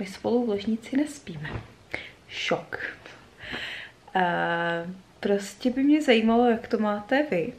My spolu v ložnici nespíme. Šok. Prostě by mě zajímalo, jak to máte vy.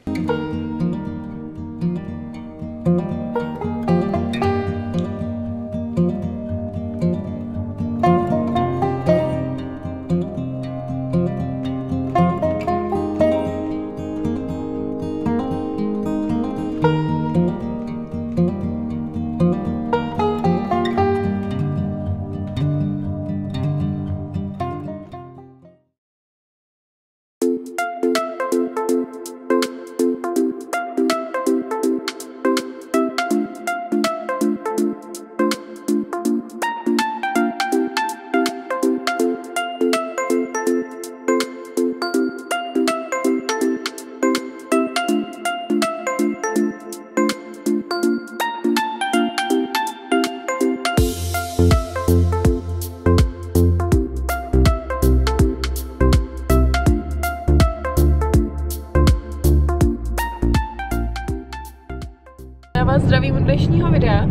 Zdravím u dnešního videa.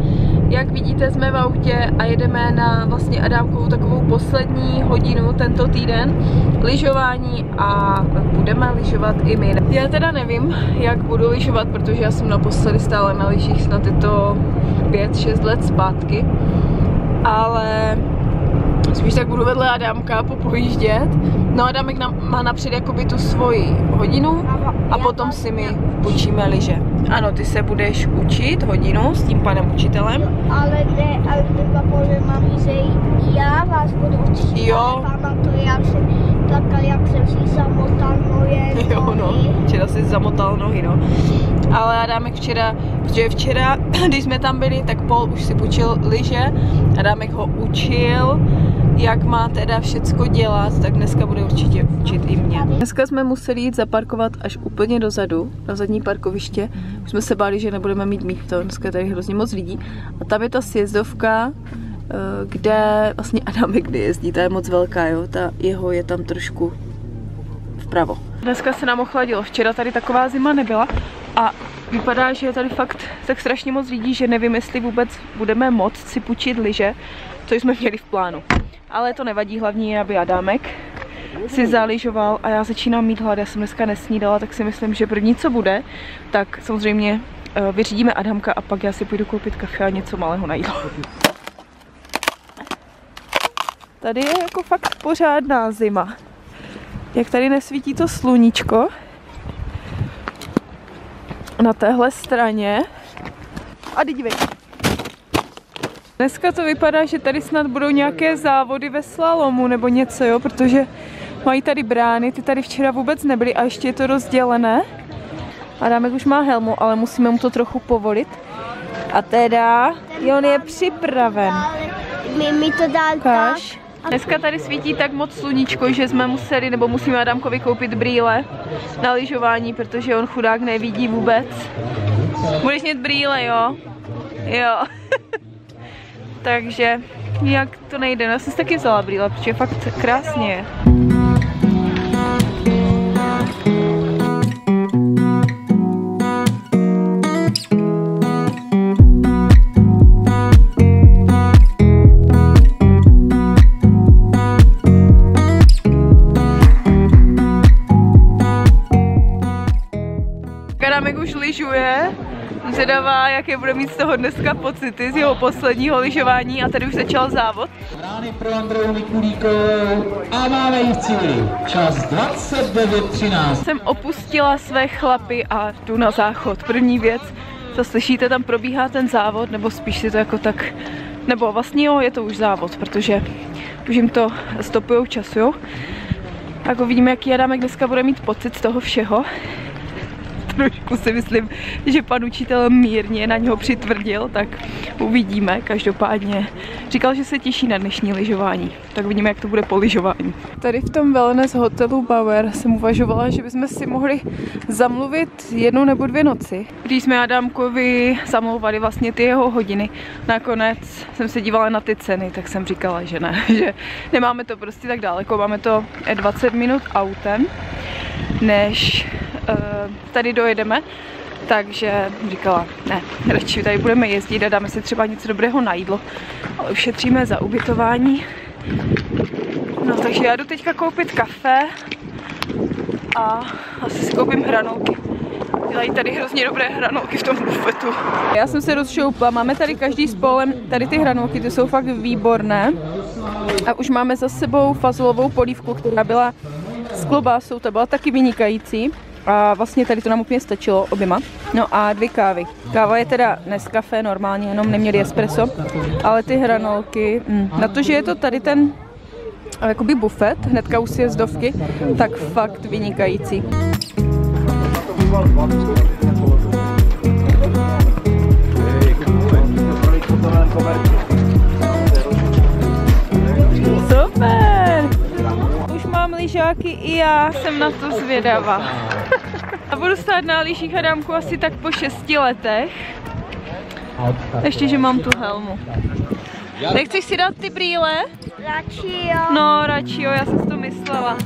Jak vidíte, jsme v autě a jedeme na vlastně Adámkovou takovou poslední hodinu tento týden lyžování a budeme lyžovat i my. Já teda nevím, jak budu lyžovat, protože já jsem naposledy stála na lyžích snad je to 5-6 let zpátky, ale spíš tak budu vedle Adámka popojíždět. No Adámek má napřed jakoby tu svoji hodinu a potom si my učíme lyže. Ano, ty se budeš učit hodinu s tím panem učitelem. Ale ne, ale třeba podle mami, že já vás budu učit. Jo. Pamatuju, jak jsem plakal, jak jsem si zamotal moje nohy. Jo, no, včera jsi zamotal nohy, no. Ale Adámek včera, protože včera, když jsme tam byli, tak Paul už si půjčil lyže. Adámek ho učil, jak má teda všecko dělat, tak dneska bude určitě učit i mě. Dneska jsme museli jít zaparkovat až úplně dozadu, na zadní parkoviště. Už jsme se báli, že nebudeme mít místo, dneska je tady hrozně moc lidí. A tam je ta sjezdovka, kde vlastně Adámek nejezdí, ta je moc velká, jo? Ta jeho je tam trošku vpravo. Dneska se nám ochladilo, včera tady taková zima nebyla a vypadá, že je tady fakt tak strašně moc lidí, že nevím, jestli vůbec budeme moc si půjčit lyže, co jsme měli v plánu. Ale to nevadí, hlavní je, aby Adámek si zaližoval a já začínám mít hlad, já jsem dneska nesnídala, tak si myslím, že první co bude, tak samozřejmě vyřídíme Adámka a pak já si půjdu koupit kafe a něco malého na jídlo. Tady je jako fakt pořádná zima. Jak tady nesvítí to sluníčko, na téhle straně. A dívej. Dneska to vypadá, že tady snad budou nějaké závody ve slalomu nebo něco, jo, protože mají tady brány, ty tady včera vůbec nebyly a ještě je to rozdělené. Adámek už má helmu, ale musíme mu to trochu povolit. A teda, on je připraven. Mi to dál tak. Dneska tady svítí tak moc sluníčko, že jsme museli, nebo musíme Adámkovi koupit brýle na lyžování, protože on chudák nevidí vůbec. Budeš mít brýle, jo? Jo. Takže jak to nejde, já jsem si taky vzala brýle, protože je fakt krásně. Adámek už lyžuje. Zvědavá, jaké bude mít z toho dneska pocity z jeho posledního lyžování a tady už začal závod. Rány pro Andreu Mikulíkovou a máme ji v cíli. Čas 29:13. Jsem opustila své chlapy a jdu na záchod. První věc, co slyšíte, tam probíhá ten závod, nebo spíš si to jako tak, nebo vlastně jo, je to už závod, protože už jim to stopujou, časujou. Tak uvidíme, jaký Adámek dneska bude mít pocit z toho všeho. Trošku si myslím, že pan učitel mírně na něho přitvrdil, tak uvidíme. Každopádně říkal, že se těší na dnešní lyžování, tak vidíme, jak to bude po lyžování. Tady v tom wellness hotelu Bauer jsem uvažovala, že bychom si mohli zamluvit jednu nebo dvě noci. Když jsme Adámkovi zamlouvali vlastně ty jeho hodiny, nakonec jsem se dívala na ty ceny, tak jsem říkala, že ne, že nemáme to prostě tak daleko, máme to 20 minut autem, než tady dojedeme, takže říkala, ne, radši tady budeme jezdit a dáme si třeba něco dobrého na jídlo a ušetříme za ubytování. No takže já jdu teďka koupit kafe a asi si koupím hranolky. Dělají tady hrozně dobré hranolky v tom bufetu. Já jsem se rozšoupla, máme tady každý s Paulem, tady ty hranolky, ty jsou fakt výborné. A už máme za sebou fazolovou polívku, která byla s klobásou, ta byla taky vynikající. A vlastně tady to nám úplně stačilo oběma. No a dvě kávy. Káva je teda Nescafé normálně, jenom neměli espresso, ale ty hranolky, na to, že je to tady ten jakoby bufet, hnedka u sjezdovky, tak fakt vynikající. Super! Už mám lyžáky i já jsem na to zvědavá. A budu stát na lyžích Adámku asi tak po 6 letech. Ještě, že mám tu helmu. Nechceš si dát ty brýle? Radši jo. No, radši jo, já jsem si to myslela.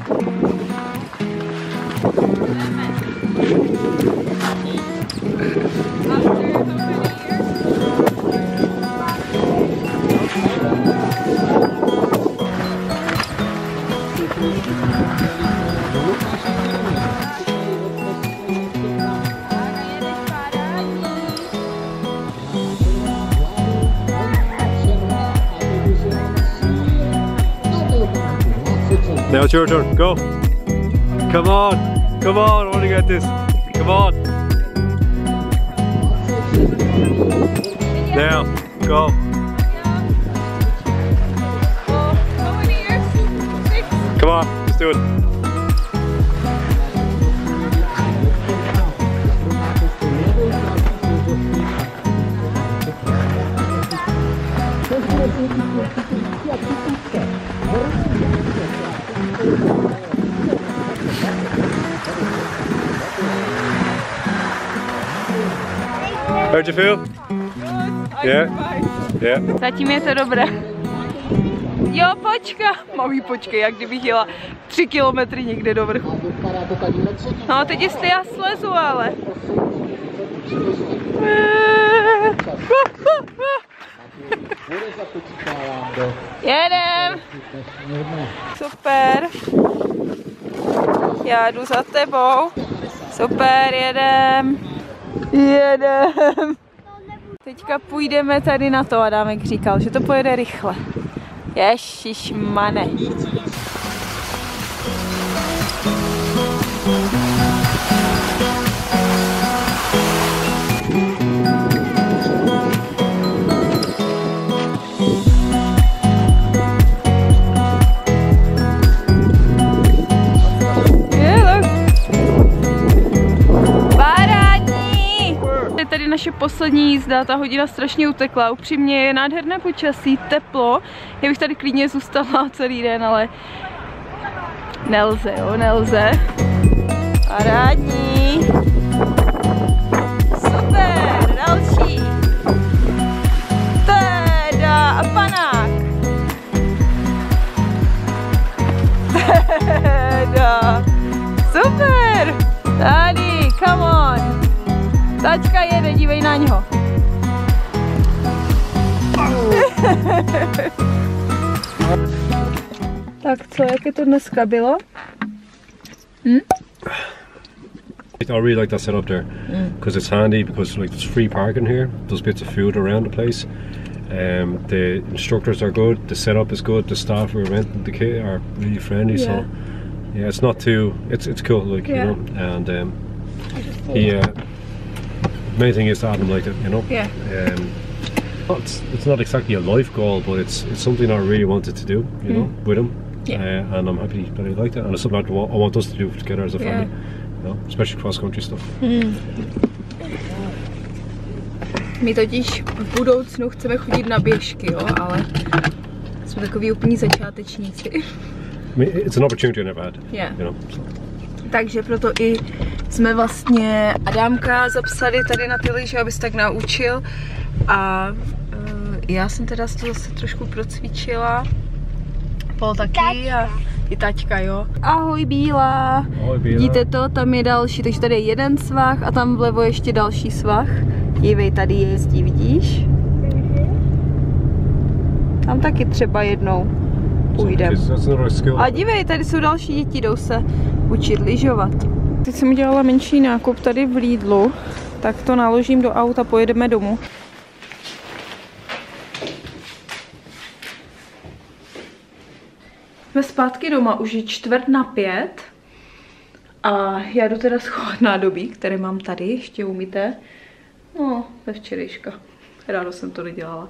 Now it's your turn, go! Come on! Come on, I want to get this! Come on! Now, go! How many years? 6? Come on, let's do it! How'd you feel? Good. Yeah. Zatím je to dobré. Jo, počka. Mami, počkej, jak kdybych jela 3 kilometry někde do vrchu. No, teď jestli já slezu, ale. Jedem. Super. Já jdu za tebou. Super, jedem. Jedem. Teďka půjdeme tady na to, Adámek říkal, že to pojede rychle. Ježišmane. Naše poslední jízda, ta hodina strašně utekla, upřímně je nádherné počasí, teplo, já bych tady klidně zůstala celý den, ale nelze, jo, nelze. Parádní. Super, další. Teda a panák. Teda. Super. Tady, come on. Tačka jede, dívej na něho. Tak co, jak je to dneska bylo? I really like that setup there because it's handy because like there's free parking here. There's bits of food around the place. The instructors are good. The setup is good. The staff who are renting the kit are really friendly. Yeah. So yeah, it's not too. It's cool, like you know. And yeah. The main thing is to Adam like it, you know. Yeah. It's not exactly a life goal, but it's something I really wanted to do, you know, with him. Yeah. And I'm happy that he liked it, and it's something I want us to do together as a family, you know, especially cross-country stuff. My totiž v budoucnu chceme chodit na běžky, jo, ale jsme takový úplní začátečníci. It's an opportunity I never had. Yeah. You know. So. Takže proto i jsme vlastně Adámka zapsali tady na ty lyže, aby se tak naučil. A já jsem teda z toho zase trošku procvičila. Paul taky a i taťka, jo. Ahoj Bílá. Ahoj Bílá. Vidíte to, tam je další, takže tady je jeden svah a tam vlevo ještě další svah. Dívej, tady jezdí, vidíš? Tam taky třeba jednou půjdeme. A dívej, tady jsou další děti, jdou se učit lyžovat. Teď jsem udělala menší nákup tady v Lidlu, tak to naložím do auta, pojedeme domů. Jsme zpátky doma, už je 4:15 a já jdu teda schovat nádobí, které mám tady, ještě umyté. No, ze včerejška. Ráno jsem to nedělala.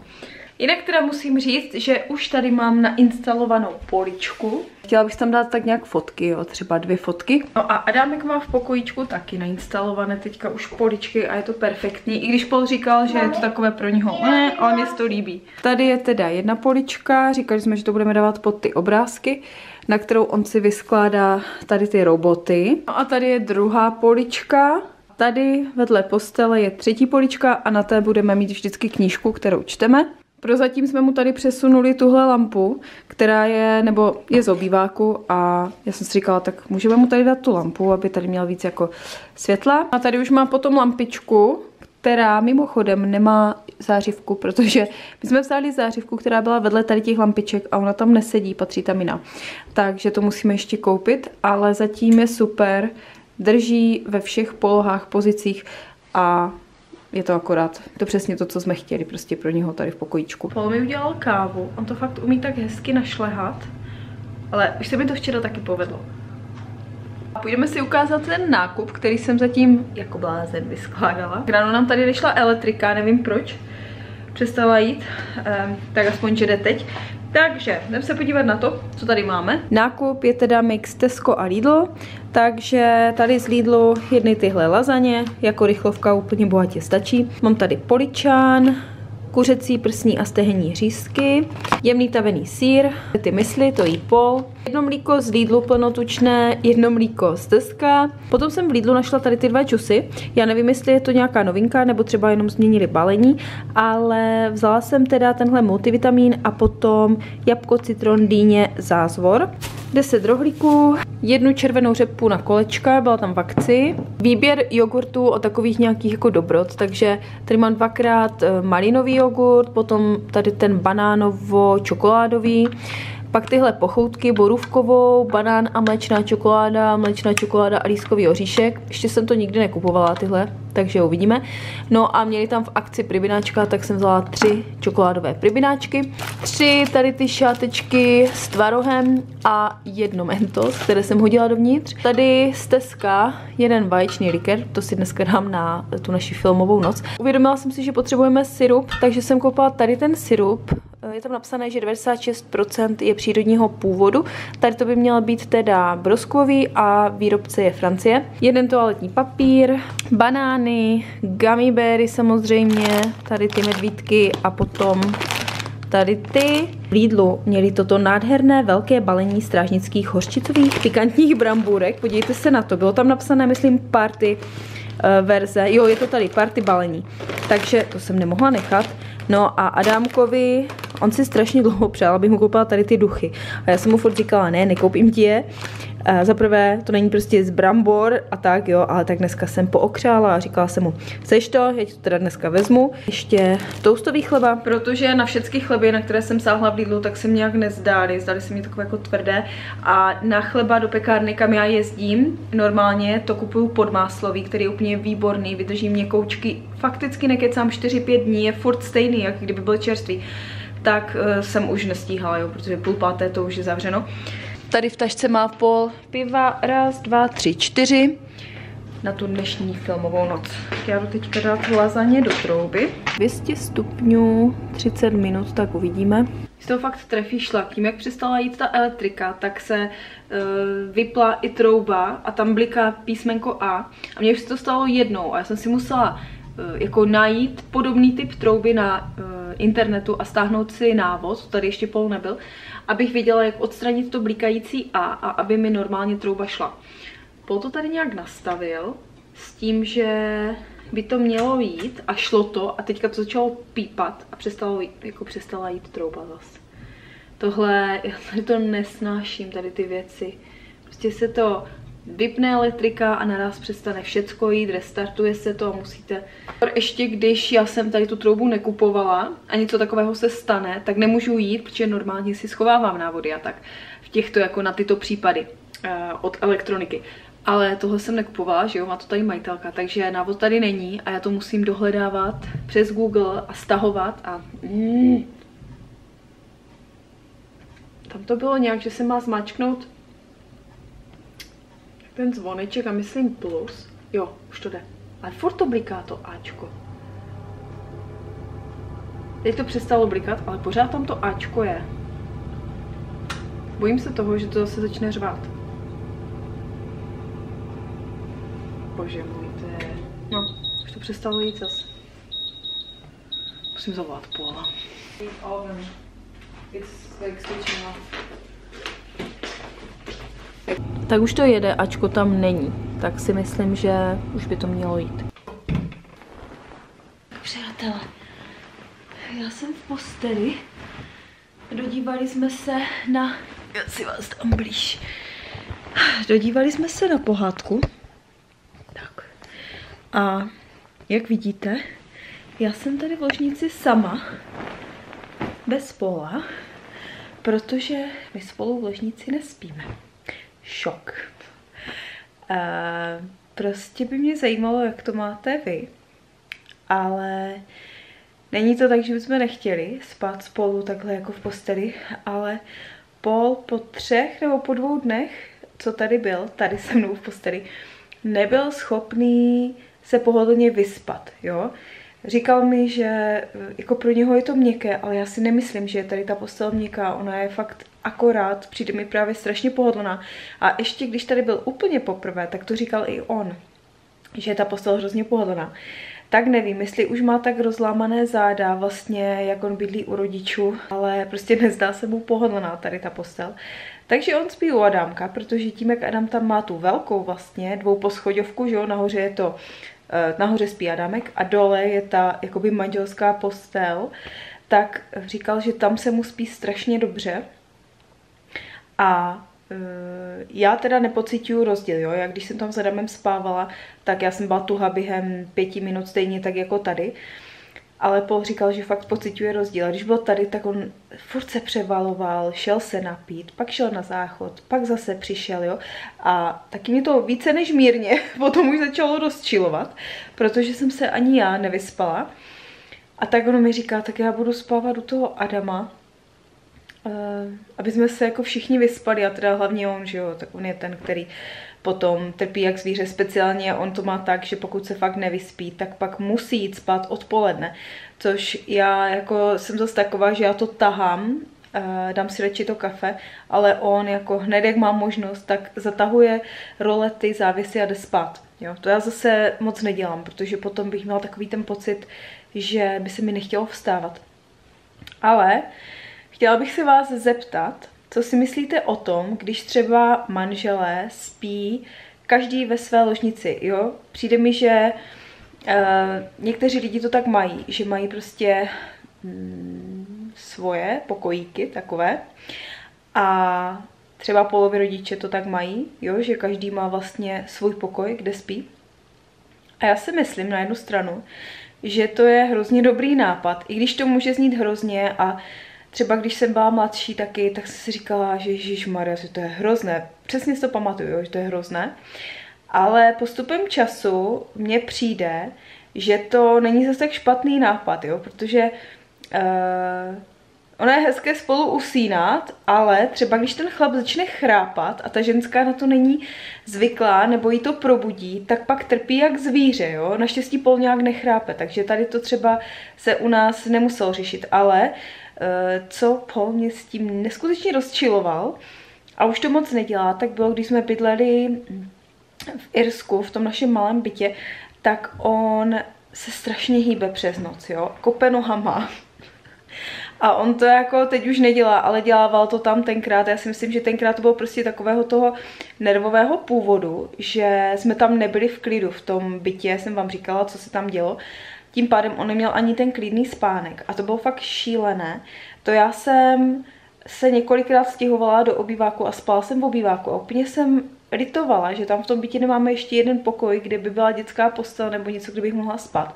Jinak teda musím říct, že už tady mám nainstalovanou poličku. Chtěla bych tam dát tak nějak fotky, jo, třeba 2 fotky. No a Adámek má v pokojíčku taky nainstalované teďka už poličky a je to perfektní. I když Paul říkal, že je to takové pro něho, ne, ale mě se to líbí. Tady je teda 1 polička, říkali jsme, že to budeme dávat pod ty obrázky, na kterou on si vyskládá tady ty roboty. No a tady je 2. polička. Tady vedle postele je 3. polička a na té budeme mít vždycky knížku, kterou čteme. Prozatím jsme mu tady přesunuli tuhle lampu, která je, nebo je z obýváku a já jsem si říkala, tak můžeme mu tady dát tu lampu, aby tady měl víc jako světla. A tady už má potom lampičku, která mimochodem nemá zářivku, protože my jsme vzali zářivku, která byla vedle tady těch lampiček a ona tam nesedí, patří tam jiná. Takže to musíme ještě koupit, ale zatím je super, drží ve všech polohách, pozicích a je to akorát, to přesně to, co jsme chtěli prostě pro něho tady v pokojíčku. Paul mi udělal kávu, on to fakt umí tak hezky našlehat, ale už se mi to včera taky povedlo. A půjdeme si ukázat ten nákup, který jsem zatím jako blázen vyskládala. Ráno nám tady nešla elektrika, nevím proč, přestala jít, tak aspoň, že jde teď. Takže jdeme se podívat na to, co tady máme. Nákup je teda mix Tesco a Lidl, takže tady z Lidlu jedny tyhle lasagne, jako rychlovka úplně bohatě stačí. Mám tady poličán, kuřecí prsní a stehenní řízky, jemný tavený sýr, ty mysli, to jí Pol, 1 mlíko z Lidlu plnotučné, 1 mlíko z Teska. Potom jsem v Lidlu našla tady ty 2 džusy, já nevím, jestli je to nějaká novinka, nebo třeba jenom změnili balení, ale vzala jsem teda tenhle multivitamin a potom jabko, citron, dýně, zázvor, 10 rohlíků, 1 červenou řepku na kolečka, byla tam v akci. Výběr jogurtů od takových nějakých jako dobrot, takže tady mám 2x malinový jogurt, potom tady ten banánovo-čokoládový, pak tyhle pochoutky, borůvkovou, banán a mléčná čokoláda a lískový oříšek. Ještě jsem to nikdy nekupovala tyhle, takže uvidíme. No a měli tam v akci pribináčka, tak jsem vzala 3 čokoládové pribináčky, 3 tady ty šátečky s tvarohem a 1 mentos, které jsem hodila dovnitř. Tady z Teska 1 vaječný likér, to si dneska dám na tu naši filmovou noc. Uvědomila jsem si, že potřebujeme sirup, takže jsem koupila tady ten sirup. Je tam napsané, že 96% je přírodního původu. Tady to by mělo být teda broskvový a výrobce je Francie. 1 toaletní papír, banány, gummy berry samozřejmě, tady ty medvídky a potom tady ty. V Lidlu měli toto nádherné velké balení strážnických hořčicových pikantních brambůrek. Podívejte se na to, bylo tam napsané, myslím, party verze. Jo, je to tady party balení. Takže to jsem nemohla nechat. No a Adámkovi, on si strašně dlouho přál, abych mu koupila tady ty duchy. A já jsem mu furt říkala, ne, nekoupím ti je. Za prvé, to není prostě z brambor a tak, jo, ale tak dneska jsem pookřála a říkala jsem mu, chceš to, já ti to teda dneska vezmu. Ještě toustový chleba, protože na všechny chleby, na které jsem sáhla v Lidlu, tak se mi nějak nezdály, zdaly se mi takové jako tvrdé. A na chleba do pekárny, kam já jezdím, normálně to kupuju podmáslový, který je úplně výborný, vydrží měkoučky, fakticky nekecám 4-5 dní, je furt stejný, jak kdyby byl čerstvý. Tak jsem už nestíhala, jo, protože 4:30 to už je zavřeno. Tady v tašce má Pol piva, 1, 2, 3, 4 na tu dnešní filmovou noc. Já jdu teďka dát lasagne do trouby. 200 stupňů, 30 minut, tak uvidíme. Z toho fakt trefí šlak. Tím, jak přestala jít ta elektrika, tak se vypla i trouba a tam bliká písmenko A. A mně už se to stalo jednou a já jsem si musela jako najít podobný typ trouby na internetu a stáhnout si návod, tady ještě Paul nebyl, abych věděla, jak odstranit to blikající a aby mi normálně trouba šla. Paul to tady nějak nastavil s tím, že by to mělo jít a šlo to a teďka to začalo pípat a přestala jít trouba zase. Tohle, já to nesnáším, tady ty věci. Prostě se to vypne elektrika a naraz přestane všecko jít, restartuje se to a musíte... Ještě když já jsem tady tu troubu nekupovala a něco takového se stane, tak nemůžu jít, protože normálně si schovávám návody a tak. V těchto, jako na tyto případy od elektroniky. Ale tohle jsem nekupovala, že jo, má to tady majitelka, takže návod tady není a já to musím dohledávat přes Google a stahovat a... Tam to bylo nějak, že se má zmáčknout ten zvoneček a myslím plus. Jo, už to jde. Ale furt to bliká to Ačko. Teď to přestalo blikat, ale pořád tam to Ačko je. Bojím se toho, že to zase začne řvát. Bože můj, to je... No, už to přestalo jít zase. Musím zavolat Paula. Tak už to jede, ačko tam není. Tak si myslím, že už by to mělo jít. Přátelé, já jsem v posteli. Dodívali jsme se na... Já si vás tam blíž. Dodívali jsme se na pohádku. Tak. A jak vidíte, já jsem tady v ložnici sama. Bez Paula, protože my spolu v ložnici nespíme. Šok. Prostě by mě zajímalo, jak to máte vy. Ale není to tak, že bychom nechtěli spát spolu takhle jako v posteli, ale Paul po 3 nebo po 2 dnech, co tady byl, tady se mnou v posteli, nebyl schopný se pohodlně vyspat, jo. Říkal mi, že jako pro něho je to měkké, ale já si nemyslím, že je tady ta postel měkká, ona je fakt akorát, přijde mi právě strašně pohodlná. A ještě když tady byl úplně poprvé, tak to říkal i on, že je ta postel hrozně pohodlná. Tak nevím, jestli už má tak rozlámané záda vlastně, jak on bydlí u rodičů, ale prostě nezdá se mu pohodlná tady ta postel. Takže on spí u Adámka, protože tím, jak Adam tam má tu velkou vlastně, 2 poschodovku, že jo, nahoře je to... Nahoře spí Adámek a dole je ta jakoby manželská postel, tak říkal, že tam se mu spí strašně dobře. A já teda nepocituju rozdíl, jo? Já když jsem tam s Adamem spávala, tak já jsem byla tuha během 5 minut stejně tak jako tady. Ale Paul říkal, že fakt pociťuje rozdíl. A když byl tady, tak on furt se převaloval, šel se napít, pak šel na záchod, pak zase přišel, jo. A taky mě to více než mírně potom už začalo rozčilovat, protože jsem se ani já nevyspala. A tak on mi říká, tak já budu spávat u toho Adama, aby jsme se jako všichni vyspali. A teda hlavně on, že jo, tak on je ten, který potom trpí jak zvíře, speciálně on to má tak, že pokud se fakt nevyspí, tak pak musí jít spát odpoledne, což já jako jsem zase taková, že já to tahám, dám si radši to kafe, ale on jako hned jak má možnost, tak zatahuje rolety, závěsy a jde spát. Jo, to já zase moc nedělám, protože potom bych měla takový ten pocit, že by se mi nechtělo vstávat. Ale chtěla bych se vás zeptat, co si myslíte o tom, když třeba manželé spí každý ve své ložnici, jo? Přijde mi, že někteří lidi to tak mají, že mají prostě svoje pokojíky takové a třeba polovy rodiče to tak mají, jo? Že každý má vlastně svůj pokoj, kde spí. A já si myslím na jednu stranu, že to je hrozně dobrý nápad, i když to může znít hrozně a třeba když jsem byla mladší taky, tak jsem si říkala, že ježišmarja, že to je hrozné. Přesně si to pamatuju, že to je hrozné. Ale postupem času mně přijde, že to není zase tak špatný nápad, jo? Protože ono je hezké spolu usínat, ale třeba když ten chlap začne chrápat a ta ženská na to není zvyklá nebo jí to probudí, tak pak trpí jak zvíře, jo? Naštěstí Paul nějak nechrápe, takže tady to třeba se u nás nemuselo řešit, ale... co Paul mě s tím neskutečně rozčiloval a už to moc nedělá, tak bylo, když jsme bydleli v Irsku, v tom našem malém bytě, tak on se strašně hýbe přes noc, jo, kope nohama. A on to jako teď už nedělá, ale dělával to tam tenkrát. Já si myslím, že tenkrát to bylo prostě takového toho nervového původu, že jsme tam nebyli v klidu v tom bytě, jsem vám říkala, co se tam dělo. Tím pádem on neměl ani ten klidný spánek a to bylo fakt šílené. To já jsem se několikrát stěhovala do obýváku a spala jsem v obýváku. A úplně jsem litovala, že tam v tom bytě nemáme ještě jeden pokoj, kde by byla dětská postel nebo něco, kde bych mohla spát.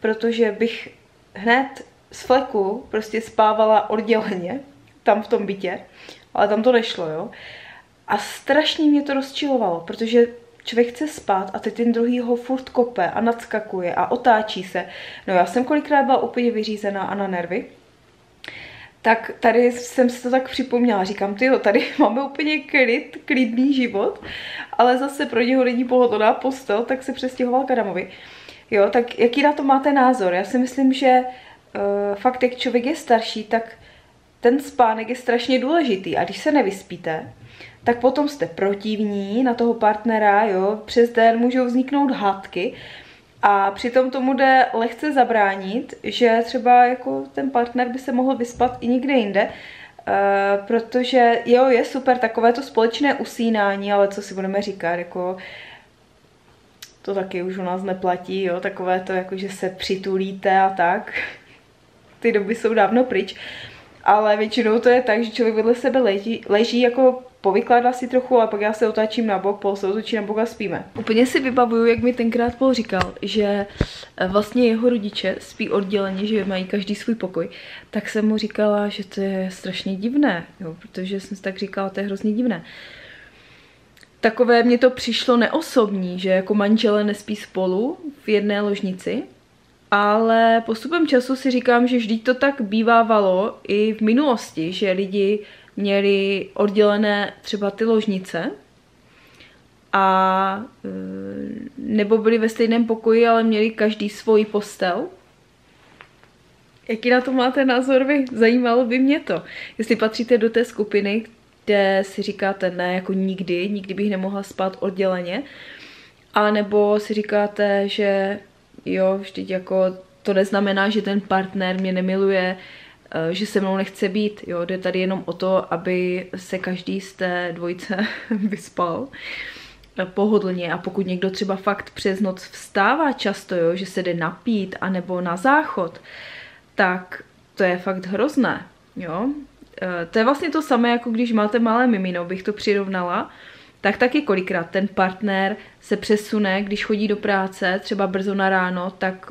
Protože bych hned z fleku prostě spávala odděleně, tam v tom bytě, ale tam to nešlo, jo. A strašně mě to rozčilovalo, protože člověk chce spát a teď ten druhý ho furt kope a nadskakuje a otáčí se. No já jsem kolikrát byla úplně vyřízená a na nervy. Tak tady jsem si to tak připomněla, říkám, tyjo, tady máme úplně klid, klidný život, ale zase pro něho není pohodlná postel, tak se přestěhoval k Adamovi. Jo, tak jaký na to máte názor? Já si myslím, že fakt jak člověk je starší, tak ten spánek je strašně důležitý a když se nevyspíte, tak potom jste protivní na toho partnera, jo, přes den můžou vzniknout hádky a přitom tomu jde lehce zabránit, že třeba jako ten partner by se mohl vyspat i někde jinde, protože jo, je super takové to společné usínání, ale co si budeme říkat, jako to taky už u nás neplatí, jo, takové to jako, že se přitulíte a tak, ty doby jsou dávno pryč, ale většinou to je tak, že člověk vedle sebe leží jako povykládá si trochu, ale pak já se otáčím na bok, Paul se otočí na bok a spíme. Úplně si vybavuju, jak mi tenkrát Paul říkal, že vlastně jeho rodiče spí odděleně, že mají každý svůj pokoj, tak jsem mu říkala, že to je strašně divné, jo, protože jsem si tak říkala, to je hrozně divné. Takové mě to přišlo neosobní, že jako manželé nespí spolu v jedné ložnici, ale postupem času si říkám, že vždyť to tak bývávalo i v minulosti, že lidi měli oddělené třeba ty ložnice a nebo byli ve stejném pokoji, ale měli každý svůj postel. Jaký na to máte názor vy? Zajímalo by mě to. Jestli patříte do té skupiny, kde si říkáte ne, jako nikdy bych nemohla spát odděleně, a nebo si říkáte, že jo, vždyť jako to neznamená, že ten partner mě nemiluje, že se mnou nechce být, jo, jde tady jenom o to, aby se každý z té dvojice vyspal pohodlně a pokud někdo třeba fakt přes noc vstává často, jo, že se jde napít anebo na záchod, tak to je fakt hrozné, jo. To je vlastně to samé, jako když máte malé mimino, bych to přirovnala, tak taky kolikrát ten partner se přesune, když chodí do práce, třeba brzo na ráno, tak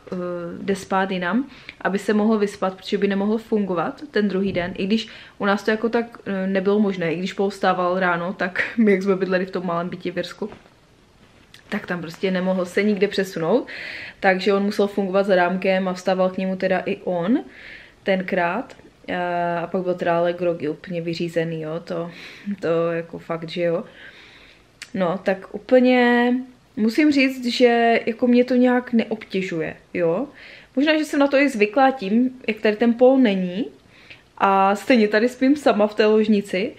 jde spát jinam, aby se mohl vyspat, protože by nemohl fungovat ten druhý den, i když u nás to jako tak nebylo možné, i když povstával ráno, tak my, jak jsme bydleli v tom malém bytě v Irsku, tak tam prostě nemohl se nikde přesunout, takže on musel fungovat za rámkem a vstával k němu teda i on tenkrát. A pak byl teda ale grogy úplně vyřízený, jo, to jako fakt, že jo. No, tak úplně musím říct, že jako mě to nějak neobtěžuje, jo. Možná, že jsem na to i zvyklá tím, jak tady ten Paul není a stejně tady spím sama v té ložnici,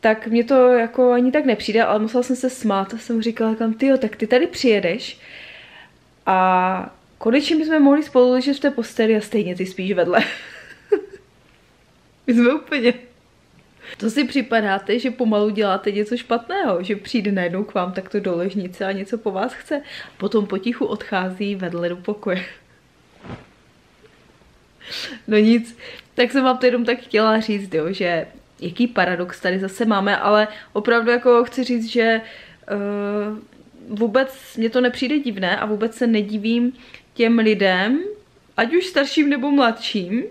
tak mě to jako ani tak nepřijde, ale musela jsem se smát a jsem říkala, tyjo, tak ty tady přijedeš a konečně bychom mohli spolu ležet v té posteli a stejně ty spíš vedle. My jsme úplně... To si připadáte, že pomalu děláte něco špatného, že přijde najednou k vám takto do ložnice a něco po vás chce. Potom potichu odchází vedle do pokoje. No nic, tak jsem vám to jenom tak chtěla říct, jo, že jaký paradox tady zase máme, ale opravdu jako chci říct, že vůbec mě to nepřijde divné a vůbec se nedivím těm lidem, ať už starším nebo mladším,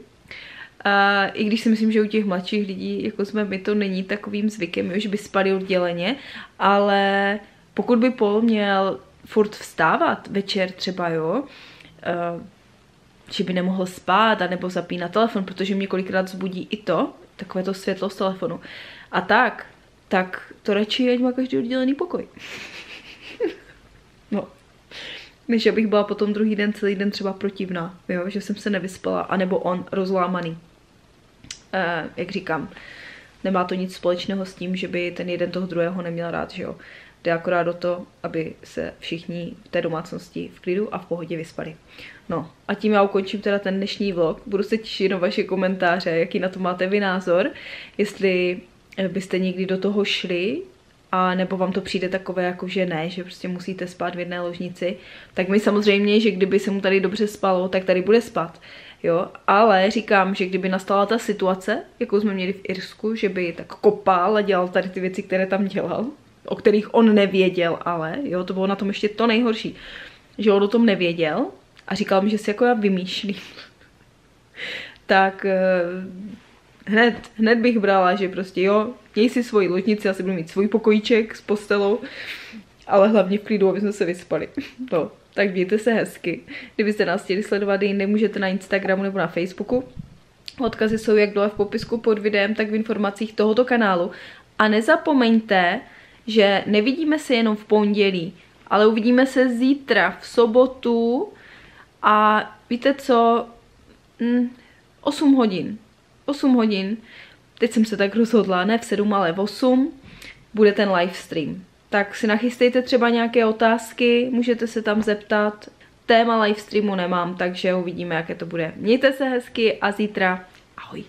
i když si myslím, že u těch mladších lidí, jako jsme my, to není takovým zvykem, jo, že by spali odděleně, ale pokud by Paul měl furt vstávat večer třeba, jo, že by nemohl spát, anebo zapínat telefon, protože mě kolikrát vzbudí i to, takové to světlo z telefonu. A tak to radši, ať má každý oddělený pokoj. No. Než abych byla potom druhý den, celý den třeba protivná, jo? Že jsem se nevyspala, anebo on rozlámaný. Jak říkám, nemá to nic společného s tím, že by ten jeden toho druhého neměl rád, že jo. Jde akorát o to, aby se všichni v té domácnosti v klidu a v pohodě vyspali. No a tím já ukončím teda ten dnešní vlog, budu se těšit na vaše komentáře, jaký na to máte vy názor, jestli byste někdy do toho šli, a nebo vám to přijde takové jako, že ne, že prostě musíte spát v jedné ložnici, tak mi samozřejmě, že kdyby se mu tady dobře spalo, tak tady bude spát. jo, ale říkám, že kdyby nastala ta situace, jakou jsme měli v Irsku, že by tak kopal a dělal tady ty věci, které tam dělal, o kterých on nevěděl, ale, jo, to bylo na tom ještě to nejhorší, že on o tom nevěděl a říkal mi, že si jako já vymýšlím, tak hned bych brala, že prostě jo, měj si svoji ložnici, já si budu mít svůj pokojíček s postelou, ale hlavně v klidu, aby jsme se vyspali. No, tak mějte se hezky. Kdybyste nás chtěli sledovat jinde, můžete na Instagramu nebo na Facebooku. Odkazy jsou jak dole v popisku pod videem, tak v informacích tohoto kanálu. A nezapomeňte, že nevidíme se jenom v pondělí, ale uvidíme se zítra, v sobotu a víte co? 8 hodin. 8 hodin. Teď jsem se tak rozhodla, ne v 7, ale v 8. Bude ten live stream. Tak si nachystejte třeba nějaké otázky, můžete se tam zeptat. Téma live streamu nemám, takže uvidíme, jaké to bude. Mějte se hezky a zítra. Ahoj.